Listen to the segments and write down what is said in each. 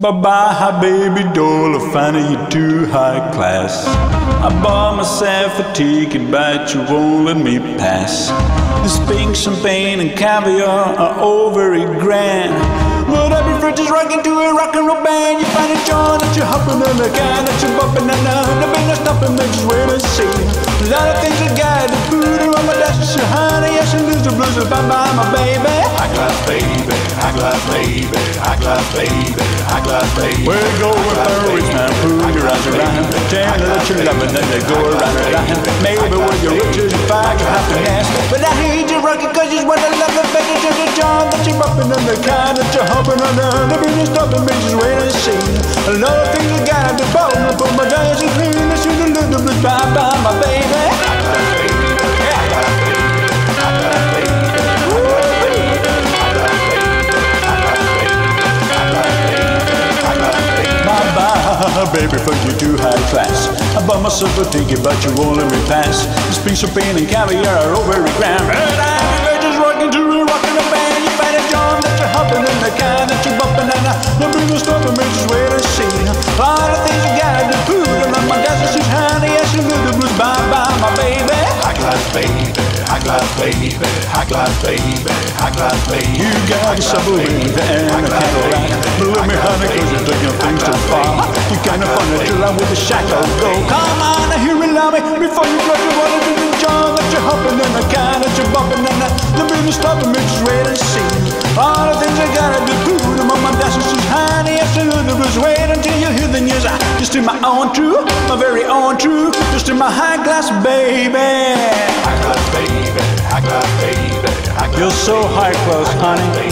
Bye-bye, baby doll, I find you too high class. I bought myself a ticket, but you won't let me pass. This pink champagne and caviar are over a grand. But I prefer just rocking to a rock and roll band. You find a joint that you're hopping on the guy that you're bumping and I've been stopping, that's just where to see. A lot of things are guided, the food and all my dashes, honey, yes, and lose the blues. Bye-bye, my baby. High class, baby. High class, baby. High class, baby. High class, baby. We're going for it's time to prove your eyes around. Tell her that you're loving and they go around and around. Maybe when you're rich as a fire, you'll have to ask. But I hate you rocking cause you want to love the better. Just a job that you're bumping on the kind that you're hopping on down. Every just stop and makes you wait and see. A lot of things I got to bottom up on my eyes and clean. I should have lived the blues. Bye-bye, my baby. High class, baby. High class, baby. High class, baby. Baby, fuck you too high class. I bought myself a ticket, but you won't let me pass. This piece of pain and caviar over a gram. But I prefer just rocking to a rockin' a band. You find a job that you're hopping in the car that you're bumping and the blues will stop and make you sweat and see. A lot of things you gotta do, and on my dance she's honey, yes, you do the blues. Bye-bye, my baby. High class, baby. High class, baby. High class, baby. High class, baby. You got yourself a baby and a Cadillac. Believe me, honey, cause you're taking things too far. You're kind of funny till I'm with a shackle go. Come on, I hear you love me before you blow your water to the jar that you're hopping in the car that you're bumping and the business stopping makes you ready to see. All the things I gotta do, the mama dashes she's honey, yes, I know the blues. Wait until you hear the news. Just in my own true, my very own true, just in my high class, baby. High class, baby. High class, baby. High class, you're so high class, honey.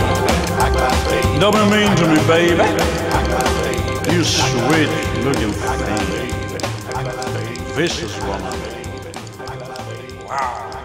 High class, baby. Don't be mean to me, baby. You sweet looking thing. Vicious woman. Wow.